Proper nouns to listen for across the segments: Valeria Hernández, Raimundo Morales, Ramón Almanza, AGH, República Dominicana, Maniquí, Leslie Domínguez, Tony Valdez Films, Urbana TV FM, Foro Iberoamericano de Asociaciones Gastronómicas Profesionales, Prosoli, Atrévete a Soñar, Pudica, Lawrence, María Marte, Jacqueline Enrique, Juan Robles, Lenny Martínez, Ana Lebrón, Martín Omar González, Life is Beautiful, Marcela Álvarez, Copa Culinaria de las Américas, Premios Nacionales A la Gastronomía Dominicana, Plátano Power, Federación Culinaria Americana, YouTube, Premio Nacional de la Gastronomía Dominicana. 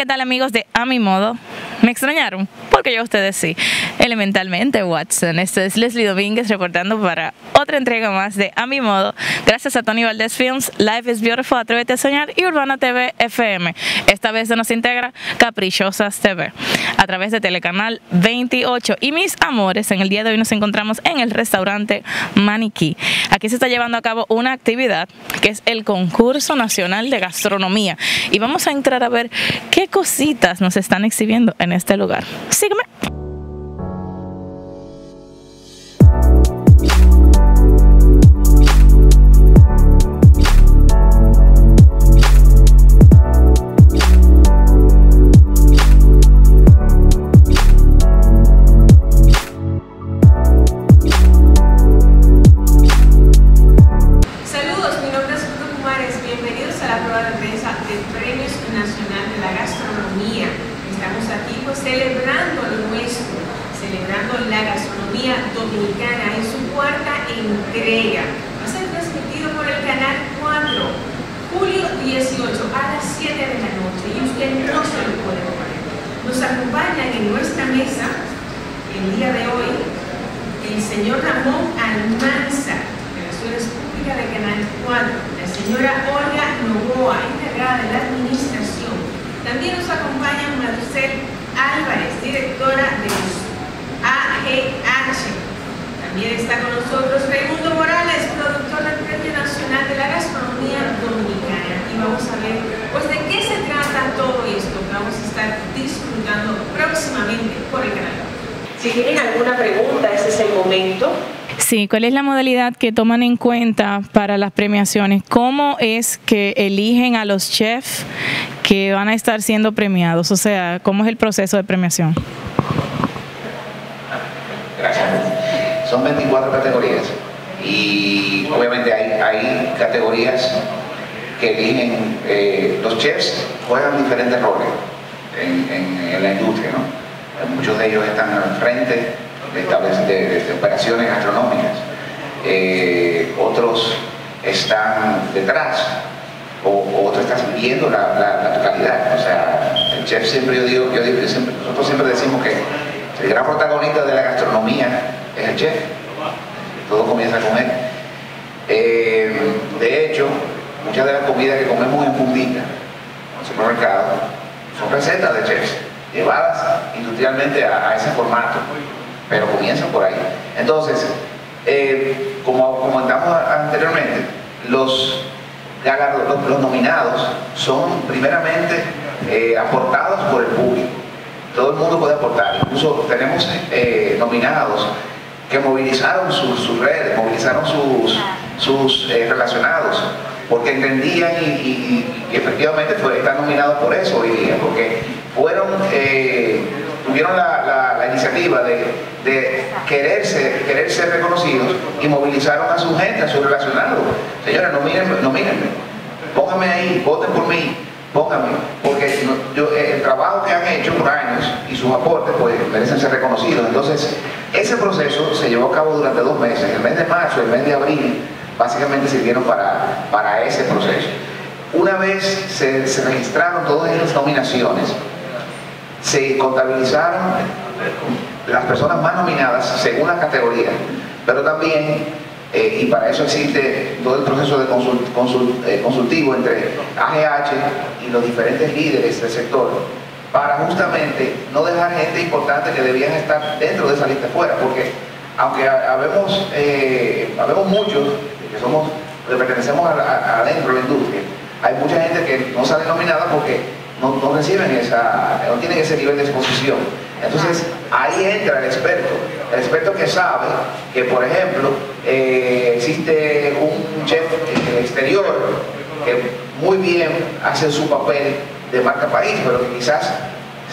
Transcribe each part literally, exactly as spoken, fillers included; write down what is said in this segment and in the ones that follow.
¿qué tal, amigos de A Mi Modo? ¿Me extrañaron? Porque yo a ustedes sí. Elementalmente, Watson. Esto es Leslie Domínguez reportando para otra entrega más de A Mi Modo. Gracias a Tony Valdez Films, Life is Beautiful, Atrévete a Soñar y Urbana T V F M. Esta vez se nos integra Caprichosas T V a través de Telecanal veintiocho. Y mis amores, en el día de hoy nos encontramos en el restaurante Maniquí. Aquí se está llevando a cabo una actividad que es el Concurso Nacional de Gastronomía. Y vamos a entrar a ver qué cositas nos están exhibiendo en este lugar. Sígueme. Saludos, mi nombre es Raimundo Morales. Bienvenidos a la prueba de prensa del Premios Nacional de la Gastronomía. Estamos aquí pues celebrando lo nuestro, celebrando la gastronomía dominicana en su cuarta entrega. Va a ser transmitido por el canal cuatro, julio dieciocho a las siete de la noche, y usted no se lo puede perder. Nos acompañan en nuestra mesa el día de hoy el señor Ramón Almanza, de las Relaciones Públicas del Canal cuatro, la señora Olga Novoa, encargada de la administración. También nos acompaña Marcela Álvarez, directora de los A G H. También está con nosotros Raimundo Morales, productor del Premio Nacional de la Gastronomía Dominicana. Y vamos a ver pues de qué se trata todo esto que vamos a estar disfrutando próximamente por el canal. Si tienen alguna pregunta, ese es el momento. Sí, ¿cuál es la modalidad que toman en cuenta para las premiaciones? ¿Cómo es que eligen a los chefs que van a estar siendo premiados? O sea, ¿cómo es el proceso de premiación? Gracias. Son veinticuatro categorías y obviamente hay, hay categorías que eligen, eh, los chefs juegan diferentes roles en, en, en la industria, ¿no? Muchos de ellos están al frente De, de, de operaciones gastronómicas, eh, otros están detrás, o, o otros están viendo la, la, la totalidad. O sea, el chef siempre, yo digo, yo digo siempre, nosotros siempre decimos que el gran protagonista de la gastronomía es el chef. Todo comienza con él. Eh, de hecho, muchas de las comidas que comemos en Pudica, en el supermercado, son recetas de chefs, llevadas industrialmente a, a ese formato. Pero comienzan por ahí. Entonces, eh, como comentamos anteriormente, los, los, los nominados son primeramente eh, aportados por el público. Todo el mundo puede aportar. Incluso tenemos eh, nominados que movilizaron sus, sus redes, movilizaron sus, sus eh, relacionados, porque entendían y, y, y efectivamente fue, están nominados por eso hoy día, porque fueron... Eh, tuvieron la, la, la iniciativa de, de quererse, querer ser reconocidos y movilizaron a su gente, a sus relacionados. Señores, nomínenme, nomínenme, pónganme ahí, voten por mí, pónganme, porque yo, el trabajo que han hecho por años y sus aportes pues merecen ser reconocidos. Entonces, ese proceso se llevó a cabo durante dos meses, el mes de marzo, el mes de abril, básicamente sirvieron para, para ese proceso. Una vez se, se registraron todas esas nominaciones, se contabilizaron las personas más nominadas según la categoría, pero también, eh, y para eso existe todo el proceso de consult, consult, eh, consultivo entre A G H y los diferentes líderes del sector, para justamente no dejar gente importante que debían estar dentro de esa lista fuera, porque aunque habemos, eh, habemos muchos que somos, que pertenecemos adentro de la industria, hay mucha gente que no sale nominada porque No, no reciben esa, no tienen ese nivel de exposición. Entonces ahí entra el experto, el experto que sabe que, por ejemplo, eh, existe un chef exterior que muy bien hace su papel de marca país, pero que quizás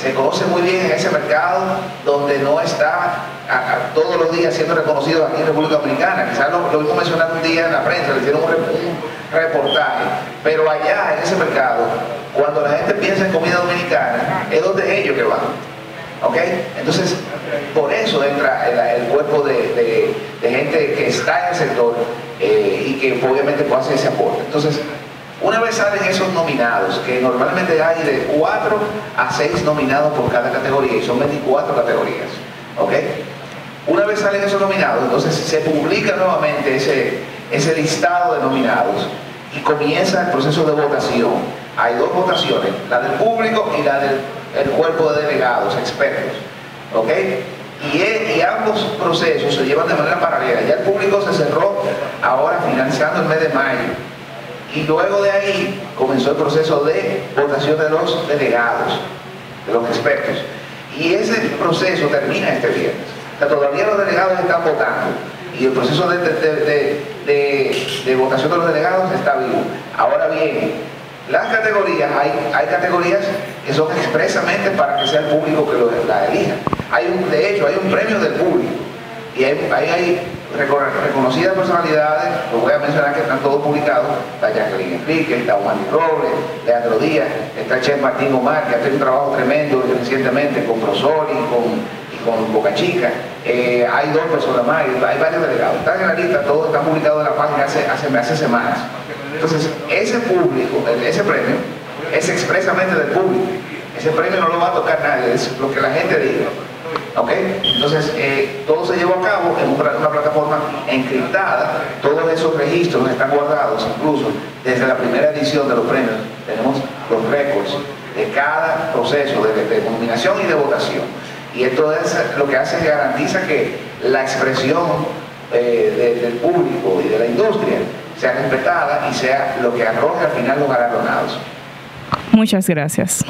se conoce muy bien en ese mercado donde no está a, a, todos los días siendo reconocido aquí en República Dominicana. Quizás lo, lo mismo mencionaron un día en la prensa, le hicieron un, un reportaje, pero allá en ese mercado, cuando la gente piensa en comida dominicana, es donde ellos que van, ¿ok? Entonces, por eso entra el, el cuerpo de, de, de gente que está en el sector, eh, y que obviamente puede hacer ese aporte. Entonces, Una vez salen esos nominados, que normalmente hay de cuatro a seis nominados por cada categoría, y son veinticuatro categorías, ¿ok? Una vez salen esos nominados, entonces se publica nuevamente ese, ese listado de nominados y comienza el proceso de votación. Hay dos votaciones, la del público y la del el cuerpo de delegados, expertos, ¿ok? Y, y ambos procesos se llevan de manera paralela. Ya el público se cerró ahora finalizando el mes de mayo. Y luego de ahí comenzó el proceso de votación de los delegados, de los expertos. Y ese proceso termina este viernes. O sea, todavía los delegados están votando. Y el proceso de, de, de, de, de votación de los delegados está vivo. Ahora bien, las categorías, hay, hay categorías que son expresamente para que sea el público que los, la elija. Hay un, de hecho, hay un premio del público. Y ahí hay, hay reconocidas personalidades, los voy a mencionar que están todos publicados, está Jacqueline Enrique, está Juan Robles, Leandro Díaz, está el chef Martín Omar, que ha hecho un trabajo tremendo recientemente con Prosoli y con, con Boca Chica. Eh, hay dos personas más, hay varios delegados, están en la lista, todo está publicado en la página hace, hace, hace semanas. Entonces, ese público, ese premio, es expresamente del público. Ese premio no lo va a tocar nadie, es lo que la gente diga. ¿Okay? Entonces, eh, todo se llevó a cabo en una plataforma encriptada, todos esos registros están guardados, incluso desde la primera edición de los premios, tenemos los récords de cada proceso de, de, de nominación y de votación. Y esto es lo que hace, garantiza que la expresión eh, de, del público y de la industria sea respetada y sea lo que arroje al final los galardonados. Muchas gracias.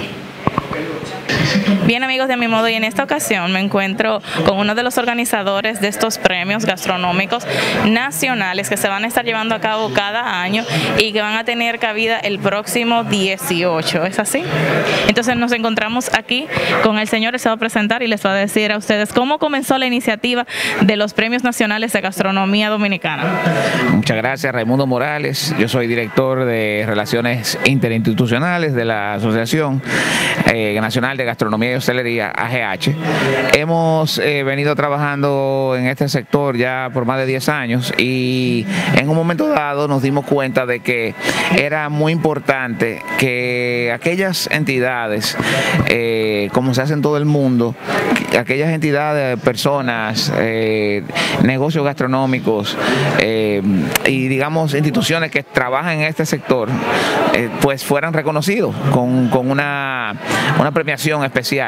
Bien, amigos de Mi Modo, y en esta ocasión me encuentro con uno de los organizadores de estos premios gastronómicos nacionales que se van a estar llevando a cabo cada año y que van a tener cabida el próximo dieciocho, ¿es así? Entonces nos encontramos aquí con el señor que se va a presentar y les va a decir a ustedes cómo comenzó la iniciativa de los Premios Nacionales de Gastronomía Dominicana. Muchas gracias, Raimundo Morales. Yo soy director de Relaciones Interinstitucionales de la Asociación eh, Nacional de Gastronomía Gastronomía y Hostelería, A G H. Hemos eh, venido trabajando en este sector ya por más de diez años y en un momento dado nos dimos cuenta de que era muy importante que aquellas entidades, eh, como se hace en todo el mundo, aquellas entidades, personas, eh, negocios gastronómicos eh, y digamos instituciones que trabajan en este sector, eh, pues fueran reconocidos con, con una, una premiación especial.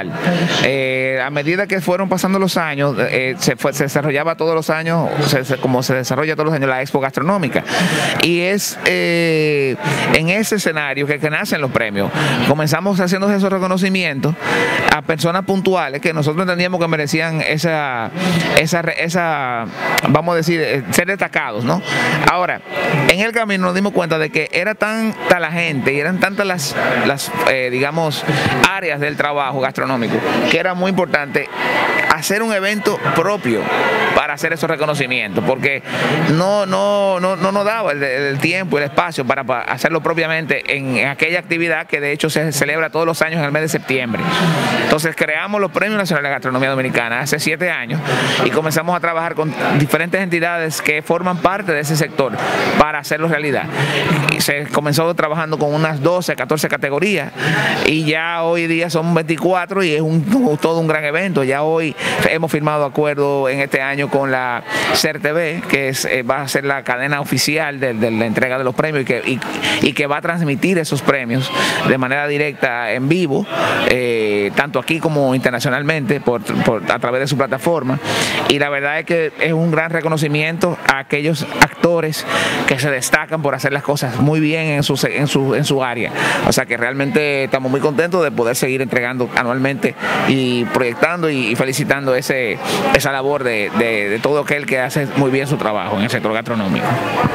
Eh, a medida que fueron pasando los años, eh, se, fue, se desarrollaba todos los años, se, se, como se desarrolla todos los años la Expo Gastronómica, y es eh, en ese escenario que, que nacen los premios. Comenzamos haciendo esos reconocimientos a personas puntuales que nosotros entendíamos que merecían esa, esa, esa, vamos a decir, ser destacados, ¿no? Ahora, en el camino nos dimos cuenta de que era tanta la gente y eran tantas las, las eh, digamos, áreas del trabajo gastronómico, que era muy importante hacer un evento propio para hacer esos reconocimientos, porque no no no, no nos daba el, el tiempo y el espacio para, para hacerlo propiamente en, en aquella actividad que de hecho se celebra todos los años en el mes de septiembre. Entonces creamos los Premios Nacionales de Gastronomía Dominicana hace siete años y comenzamos a trabajar con diferentes entidades que forman parte de ese sector para hacerlo realidad. Y se comenzó trabajando con unas doce, catorce categorías y ya hoy día son veinticuatro y es un, todo un gran evento. Ya hoy hemos firmado acuerdo en este año con la CERTV, que es, eh, va a ser la cadena oficial de, de la entrega de los premios y que, y, y que va a transmitir esos premios de manera directa en vivo, eh, tanto aquí como internacionalmente por, por, a través de su plataforma. Y la verdad es que es un gran reconocimiento a aquellos actores que se destacan por hacer las cosas muy bien en su, en su, en su área. O sea que realmente estamos muy contentos de poder seguir entregando anualmente y proyectando y, y felicitando ese, esa labor de, de, de todo aquel que hace muy bien su trabajo en el sector gastronómico.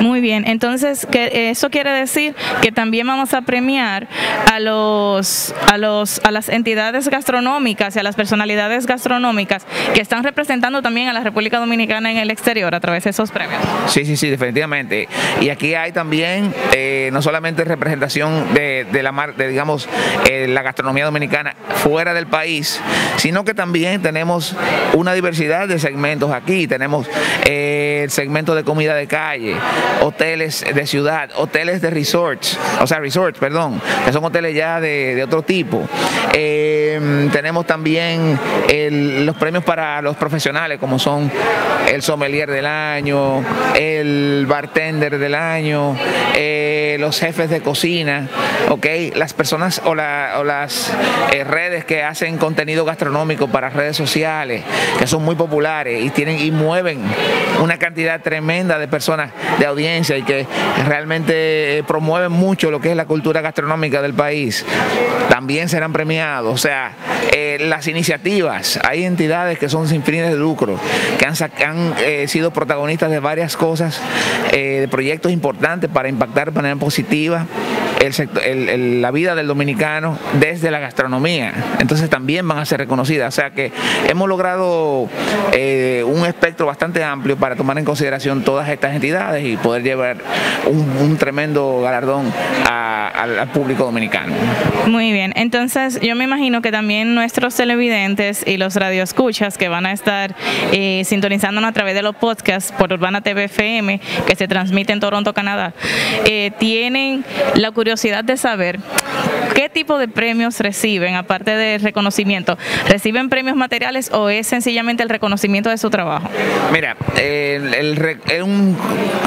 Muy bien, entonces que eso quiere decir que también vamos a premiar a los a los a las entidades gastronómicas y a las personalidades gastronómicas que están representando también a la República Dominicana en el exterior a través de esos premios. Sí, sí, sí, definitivamente. Y aquí hay también eh, no solamente representación de, de la mar, de, digamos eh, la gastronomía dominicana fuera del país, sino que también tenemos tenemos una diversidad de segmentos aquí. Tenemos eh, el segmento de comida de calle, hoteles de ciudad, hoteles de resorts, o sea, resorts, perdón, que son hoteles ya de, de otro tipo. Eh, tenemos también el, los premios para los profesionales, como son el sommelier del año, el bartender del año, eh, los jefes de cocina, okay, las personas o, la, o las eh, redes que hacen contenido gastronómico para redes sociales, que son muy populares y tienen y mueven una cantidad tremenda de personas, de audiencia, y que realmente promueven mucho lo que es la cultura gastronómica del país. También serán premiados, o sea, eh, las iniciativas, hay entidades que son sin fines de lucro, que han, han eh, sido protagonistas de varias cosas, eh, de proyectos importantes para impactar de manera positiva el sector, el, el, la vida del dominicano desde la gastronomía. Entonces también van a ser reconocidas, o sea que hemos logrado eh, un espectro bastante amplio para tomar en consideración todas estas entidades y poder llevar un, un tremendo galardón a, al, al público dominicano. Muy bien, entonces yo me imagino que también nuestros televidentes y los radioescuchas que van a estar eh, sintonizándonos a través de los podcasts por Urbana T V F M, que se transmite en Toronto, Canadá, eh, tienen la curiosidad de saber qué tipo de premios reciben, aparte de reconocimiento. ¿Reciben premios materiales o es sencillamente el reconocimiento de su trabajo? Mira, eh, el, el, el, un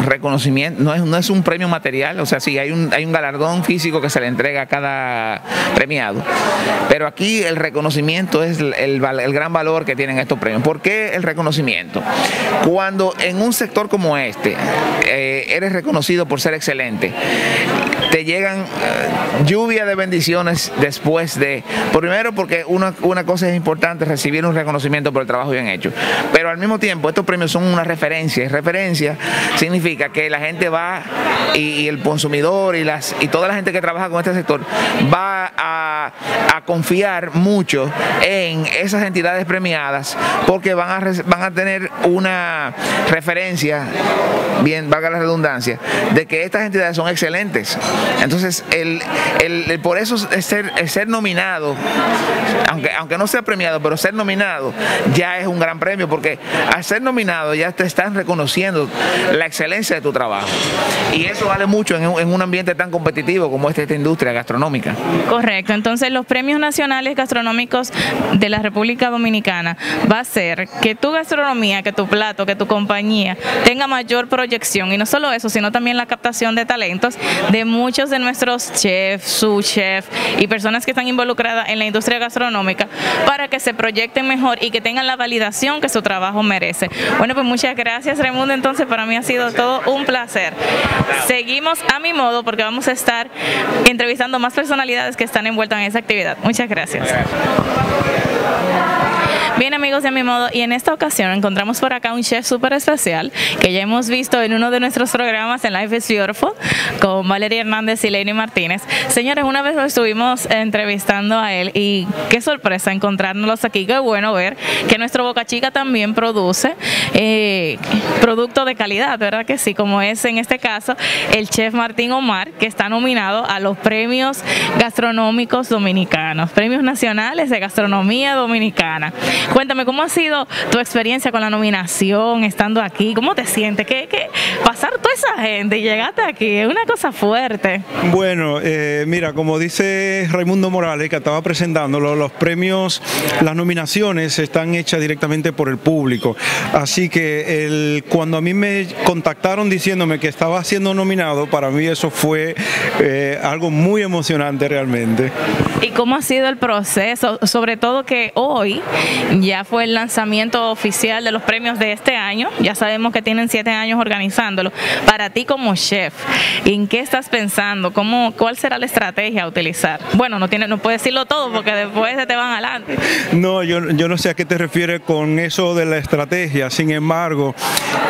reconocimiento, no es, no es un premio material, o sea, sí, hay un, hay un galardón físico que se le entrega a cada premiado, pero aquí el reconocimiento es el, el, el gran valor que tienen estos premios. ¿Por qué el reconocimiento? Cuando en un sector como este eh, eres reconocido por ser excelente, te llegan eh, lluvia de bendiciones después de, primero porque una, una cosa es importante, recibir un reconocimiento por el trabajo bien hecho, pero al mismo tiempo estos premios son una referencia, y referencia significa que la gente va y, y el consumidor y, las, y toda la gente que trabaja con este sector va a, a confiar mucho en esas entidades premiadas, porque van a, van a tener una referencia, bien, valga la redundancia, de que estas entidades son excelentes. Entonces, el, el, el, por eso es ser, es ser nominado, aunque, aunque no sea premiado, pero ser nominado ya es un gran premio, porque al ser nominado ya te están reconociendo la excelencia de tu trabajo. Y eso vale mucho en, en un ambiente tan competitivo como esta, esta industria gastronómica. Correcto. Entonces, los Premios Nacionales Gastronómicos de la República Dominicana va a ser que tu gastronomía, que tu plato, que tu compañía tenga mayor proyección. Y no solo eso, sino también la captación de talentos de muchos de nuestros chefs, sous chefs y personas que están involucradas en la industria gastronómica, para que se proyecten mejor y que tengan la validación que su trabajo merece. Bueno, pues muchas gracias, Raimundo. Entonces, para mí ha sido todo un placer. Seguimos a mi modo, porque vamos a estar entrevistando más personalidades que están envueltas en esa actividad. Muchas gracias. Bien, amigos de A Mi Modo, y en esta ocasión encontramos por acá un chef súper especial que ya hemos visto en uno de nuestros programas en Life is Beautiful con Valeria Hernández y Lenny Martínez. Señores, una vez lo estuvimos entrevistando a él y qué sorpresa encontrarnos aquí. Qué bueno ver que nuestro Boca Chica también produce eh, producto de calidad, ¿verdad que sí? Como es en este caso el chef Martín Omar, que está nominado a los Premios Gastronómicos Dominicanos, Premios Nacionales de Gastronomía Dominicana. Cuéntame, ¿cómo ha sido tu experiencia con la nominación, estando aquí? ¿Cómo te sientes? ¿Qué, qué? Pasar toda esa gente y llegaste aquí es una cosa fuerte. Bueno, eh, mira, como dice Raimundo Morales, que estaba presentándolo, los premios, las nominaciones están hechas directamente por el público. Así que el, cuando a mí me contactaron diciéndome que estaba siendo nominado, para mí eso fue eh, algo muy emocionante realmente. ¿Y cómo ha sido el proceso? Sobre todo que hoy ya fue el lanzamiento oficial de los premios de este año. Ya sabemos que tienen siete años organizándolo. Para ti como chef, ¿en qué estás pensando? ¿Cómo, ¿Cuál será la estrategia a utilizar? Bueno, no, tiene, no puedes decirlo todo porque después se te van adelante. No, yo, yo no sé a qué te refieres con eso de la estrategia. Sin embargo,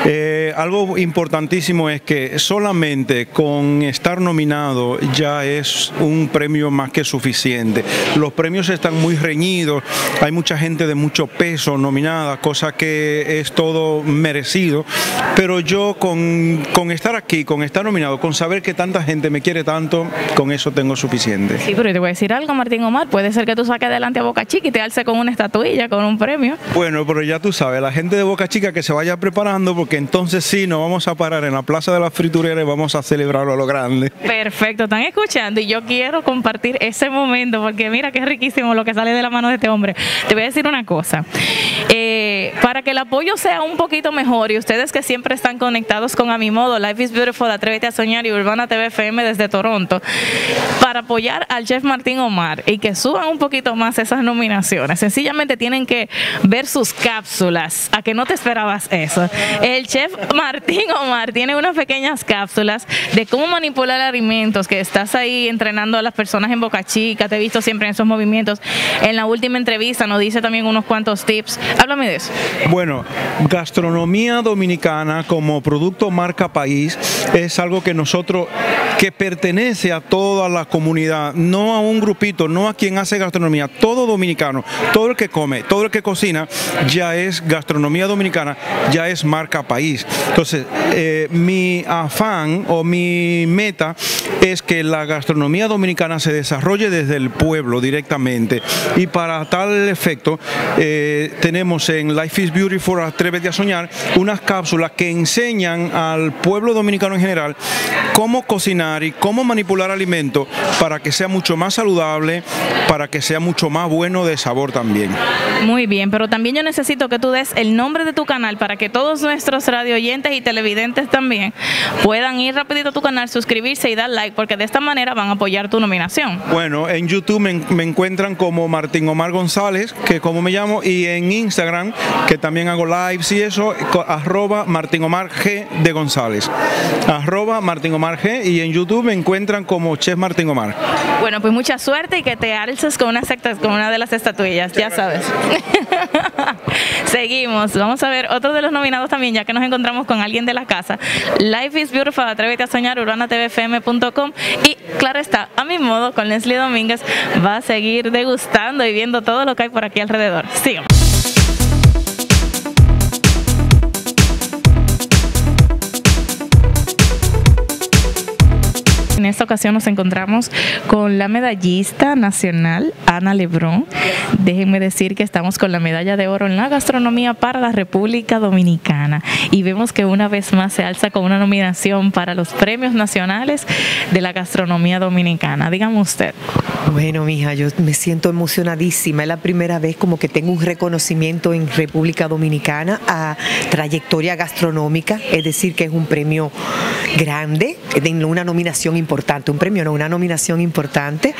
eh, algo importantísimo es que solamente con estar nominado ya es un premio más que suficiente. Los premios están muy reñidos. Hay mucha gente de mucho peso nominada, cosa que es todo merecido, pero yo con, con estar aquí, con estar nominado, con saber que tanta gente me quiere tanto, con eso tengo suficiente. Sí, pero te voy a decir algo, Martín Omar, puede ser que tú saques adelante a Boca Chica y te alce con una estatuilla, con un premio. Bueno, pero ya tú sabes, la gente de Boca Chica que se vaya preparando, porque entonces sí, nos vamos a parar en la Plaza de las Fritureras y vamos a celebrarlo a lo grande. Perfecto, están escuchando y yo quiero compartir ese momento, porque mira que es riquísimo lo que sale de la mano de este hombre. Te voy a decir una cosa, eh, para que el apoyo sea un poquito mejor y ustedes que siempre están conectados con A Mi Modo, Life is Beautiful, Atrévete a Soñar y Urbana T V F M desde Toronto, para apoyar al chef Martín Omar y que suban un poquito más esas nominaciones, sencillamente tienen que ver sus cápsulas. ¿A que no te esperabas eso? El chef Martín Omar tiene unas pequeñas cápsulas de cómo manipular alimentos, que estás ahí entrenando a las personas en Boca Chica, te he visto siempre en esos movimientos. En la última entrevista nos dice también unos cuantos tips. Háblame de eso. Bueno, gastronomía dominicana como producto marca país es algo que nosotros, que pertenece a toda la comunidad, no a un grupito, no a quien hace gastronomía, todo dominicano, todo el que come, todo el que cocina, ya es gastronomía dominicana, ya es marca país. Entonces, eh, mi afán o mi meta es que la gastronomía dominicana se desarrolle desde el pueblo directamente, y para tal efecto eh, tenemos en Life is Beautiful, Atrévete a Soñar, unas cápsulas que enseñan al pueblo dominicano en general cómo cocinar y cómo manipular alimentos para que sea mucho más saludable, para que sea mucho más bueno de sabor también. Muy bien, pero también yo necesito que tú des el nombre de tu canal para que todos nuestros radio oyentes y televidentes también puedan ir rapidito a tu canal, suscribirse y dar like, porque de esta manera van a apoyar tu nominación. Bueno, en YouTube me, me encuentran como Martín Omar González, que como me llamo, y en Instagram, que también hago lives y eso, arroba Martín Omar G de González, arroba Martín Omar G, y en YouTube me encuentran como Chef Martín Omar. Bueno, pues mucha suerte y que te alces con una, secta, con una de las estatuillas, muchas ya gracias. Sabes. Seguimos, vamos a ver otro de los nominados también, ya que nos encontramos con alguien de la casa. Life is Beautiful, Atrévete a Soñar, urbana t v f m punto com, y claro está, A Mi Modo con Leslie Domínguez va a seguir degustando y viendo todo lo que hay por aquí alrededor. Sigamos. En esta ocasión nos encontramos con la medallista nacional Ana Lebrón. Déjenme decir que estamos con la medalla de oro en la gastronomía para la República Dominicana y vemos que una vez más se alza con una nominación para los Premios Nacionales de la Gastronomía Dominicana. Dígame usted. Bueno, mija, yo me siento emocionadísima. Es la primera vez como que tengo un reconocimiento en República Dominicana a trayectoria gastronómica, es decir, que es un premio grande, una nominación importante. Importante, un premio, no, una nominación importante.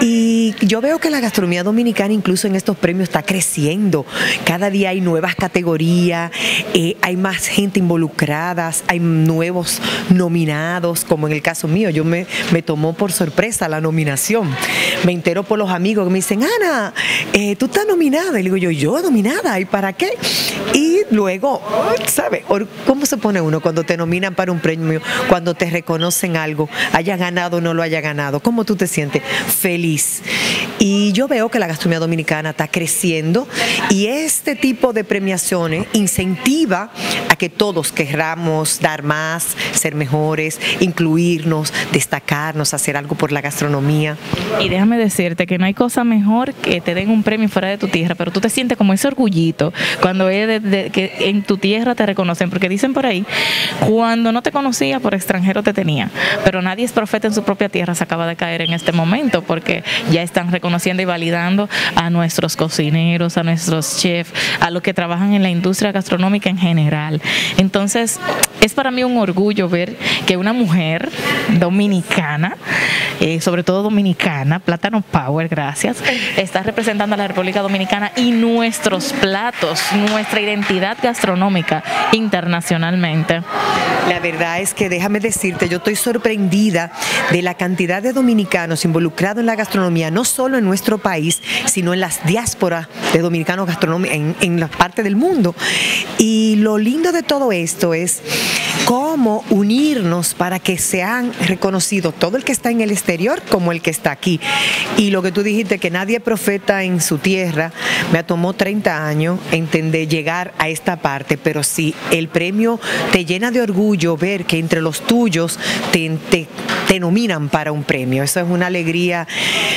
Y yo veo que la gastronomía dominicana incluso en estos premios está creciendo, cada día hay nuevas categorías, eh, hay más gente involucrada, hay nuevos nominados, como en el caso mío, yo me, me tomó por sorpresa la nominación, me entero por los amigos que me dicen, Ana, eh, tú estás nominada, y digo yo, yo nominada, ¿y para qué? Y luego, ¿sabes? ¿Cómo se pone uno cuando te nominan para un premio, cuando te reconocen algo? Haya ganado o no lo haya ganado, ¿cómo tú te sientes? Feliz. Y yo veo que la gastronomía dominicana está creciendo y este tipo de premiaciones incentiva a que todos querramos dar más, ser mejores, incluirnos, destacarnos, hacer algo por la gastronomía. Y déjame decirte que no hay cosa mejor que te den un premio fuera de tu tierra, pero tú te sientes como ese orgullito cuando es de, de, que en tu tierra te reconocen, porque dicen por ahí, cuando no te conocía por extranjero te tenía, pero nadie es profeta en su propia tierra, se acaba de caer en este momento porque ya están reconociendo y validando a nuestros cocineros, a nuestros chefs, a los que trabajan en la industria gastronómica en general. Entonces, es para mí un orgullo ver que una mujer dominicana, eh, sobre todo dominicana, Plátano Power, gracias, está representando a la República Dominicana y nuestros platos, nuestra identidad gastronómica internacionalmente. La verdad es que déjame decirte, yo estoy sorprendida sorprendida de la cantidad de dominicanos involucrados en la gastronomía, no solo en nuestro país, sino en las diásporas de dominicanos gastronómicos en, en la parte del mundo. Y lo lindo de todo esto es cómo unirnos para que sean reconocidos todo el que está en el exterior como el que está aquí. Y lo que tú dijiste, que nadie es profeta en su tierra, me tomó treinta años entender, llegar a esta parte, pero sí, el premio te llena de orgullo ver que entre los tuyos te, te, te nominan para un premio. Eso es una alegría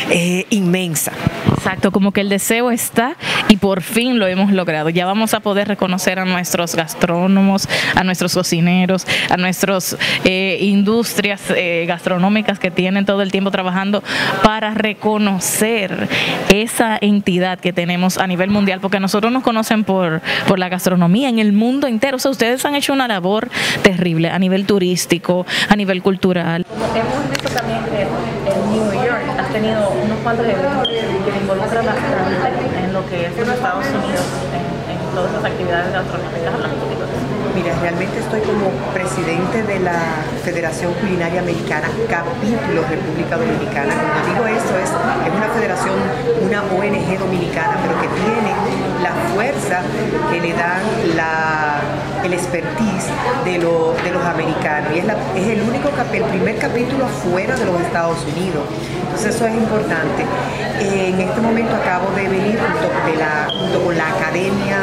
eh, inmensa. Exacto, como que el deseo está y por fin lo hemos logrado. Ya vamos a poder reconocer a nuestros gastrónomos, a nuestros cocineros, a nuestras eh, industrias eh, gastronómicas que tienen todo el tiempo trabajando para reconocer esa entidad que tenemos a nivel mundial, porque nosotros nos conocen por, por la gastronomía en el mundo entero. O sea, ustedes han hecho una labor terrible a nivel turístico, a nivel cultural. Hemos visto también que en New York has tenido unos cuantos eventos que involucran la gastronomía en lo que es los Estados Unidos, en, en todas las actividades gastronómicas a las políticas. Mira, realmente estoy como presidente de la Federación Culinaria Americana, capítulo República Dominicana. Cuando digo eso, es, es una federación, una O N G dominicana, pero que tiene la fuerza que le dan la, el expertise de, lo, de los americanos. Y es, la, es el único, el primer capítulo fuera de los Estados Unidos. Entonces eso es importante. En este momento acabo de venir junto, de la, junto con la Academia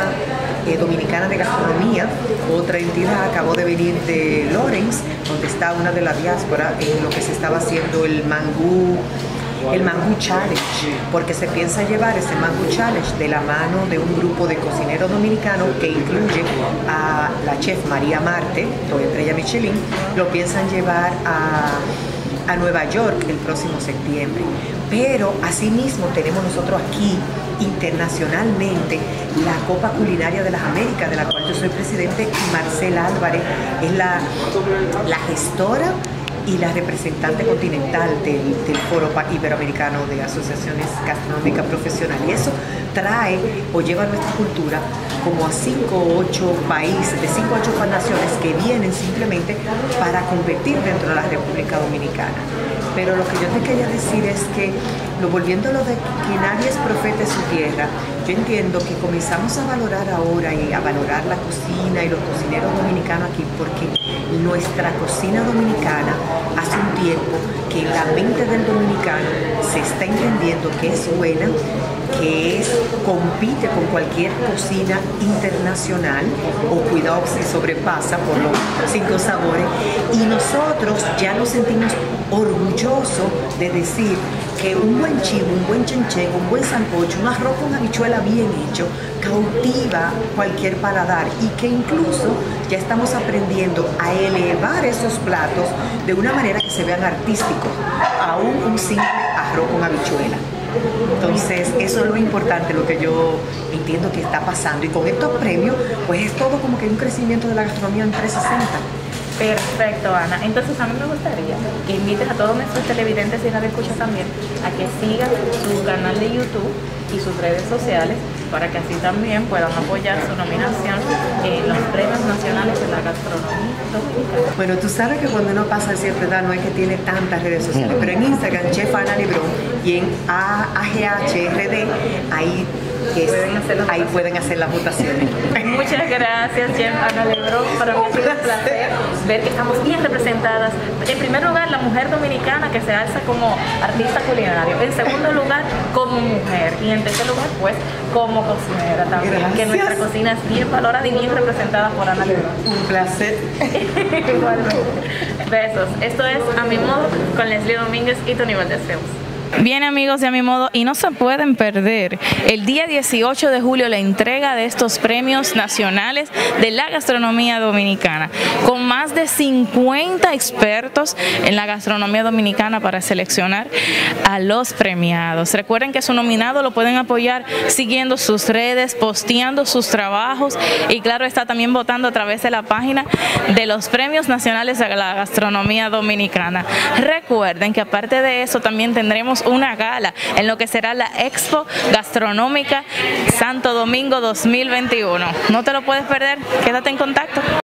Eh, Dominicana de Gastronomía, otra entidad. Acabó de venir de Lawrence, donde está una de la diáspora, en lo que se estaba haciendo el Mangú, el Mangú challenge, porque se piensa llevar ese Mangú challenge de la mano de un grupo de cocineros dominicanos que incluye a la chef María Marte, doble estrella Michelin. Lo piensan llevar a, a Nueva York el próximo septiembre. Pero asimismo tenemos nosotros aquí internacionalmente la Copa Culinaria de las Américas, de la cual yo soy presidente, y Marcela Álvarez es la, la gestora y la representante continental del, del Foro Iberoamericano de Asociaciones Gastronómicas Profesionales. Y eso trae o lleva nuestra cultura como a cinco u ocho países, de cinco a ocho naciones que vienen simplemente para competir dentro de la República Dominicana. Pero lo que yo te quería decir es que, lo, volviendo a lo de que nadie es profeta en su tierra, yo entiendo que comenzamos a valorar ahora y a valorar la cocina y los cocineros dominicanos aquí, porque nuestra cocina dominicana hace un tiempo que la mente del dominicano se está entendiendo que es buena, que es, compite con cualquier cocina internacional, o cuidado se sobrepasa por los cinco sabores, y nosotros ya nos sentimos orgullosos de decir que un buen chivo, un buen chenchen, un buen sancocho, un arroz con habichuela bien hecho, cautiva cualquier paladar, y que incluso ya estamos aprendiendo a elevar esos platos de una manera que se vean artísticos, aún un simple arroz con habichuela. Entonces, eso es lo importante, lo que yo entiendo que está pasando. Y con estos premios, pues es todo como que un crecimiento de la gastronomía en trescientos sesenta. Perfecto, Ana. Entonces, a mí me gustaría que invites a todos nuestros televidentes y radioescuchas también a que sigan su canal de YouTube y sus redes sociales, para que así también puedan apoyar su nominación en los Premios Nacionales de la Gastronomía Dominicana. Bueno, tú sabes que cuando uno pasa de cierta edad no es que tiene tantas redes sociales, pero en Instagram, chef Ana Lebrón, y en A G H, ahí, es, pueden, hacer ahí pueden hacer las votaciones. Muchas gracias, chef Ana Lebrón. Para mí ha sido un placer ver que estamos bien representadas. En primer lugar, la mujer dominicana que se alza como artista culinario. En segundo lugar, como mujer. Y en tercer lugar, pues, como cocinera también. Gracias. Que nuestra cocina es bien valorada y bien representada por Ana Lebrón. Un placer. Igualmente. Besos. Esto es A Mi Modo con Leslie Domínguez y Tony Valdez Films. Bien, amigos de A Mi Modo, y no se pueden perder el día dieciocho de julio la entrega de estos Premios Nacionales de la Gastronomía Dominicana, con más de cincuenta expertos en la gastronomía dominicana para seleccionar a los premiados. Recuerden que su nominado lo pueden apoyar siguiendo sus redes, posteando sus trabajos, y claro está, también votando a través de la página de los Premios Nacionales de la Gastronomía Dominicana. Recuerden que aparte de eso también tendremos una gala en lo que será la Expo Gastronómica Santo Domingo dos mil veintiuno. No te lo puedes perder, quédate en contacto.